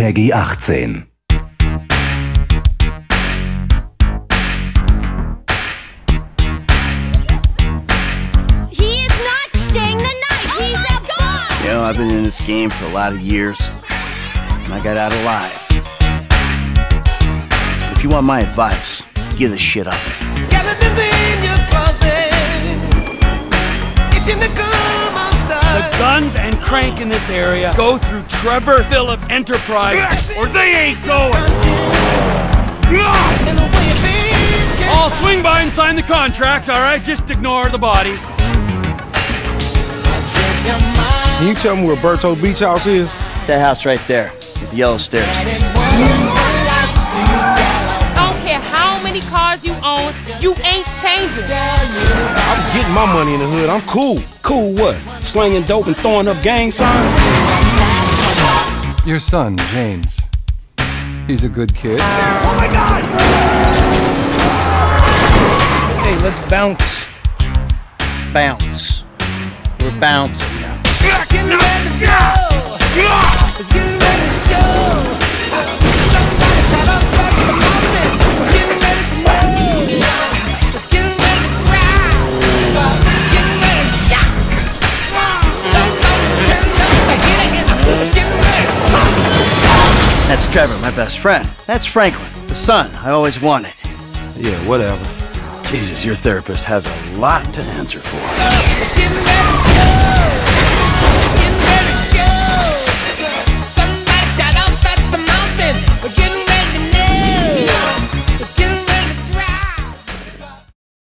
PEGI 18. You know, I've been in this game for a lot of years, and I got out alive. If you want my advice, give this shit up. Skeletons in your closet, itching to come outside. The guns and crank in this area go through Trevor Phillips Enterprise, yes, or they ain't going. I'll swing by and sign the contracts, all right? Just ignore the bodies. Can you tell me where Berto Beach House is? It's that house right there, with the yellow stairs. I don't care how many cars you own, you ain't changing. I'm getting my money in the hood, I'm cool. Cool what? Slinging dope and throwing up gang signs? Your son, James, he's a good kid. Oh my God! Hey, let's bounce. Bounce. We're bouncing now. It's getting ready to go. It's getting ready to show. Somebody shout up like the mountain. We're getting ready to know. It's getting ready to cry. It's getting ready to shock. Somebody turn up again. It's getting ready to pop. That's Trevor, my best friend. That's Franklin, the son I always wanted. Yeah, whatever. Jesus, your therapist has a lot to answer for. It's getting ready to go. It's getting ready to show.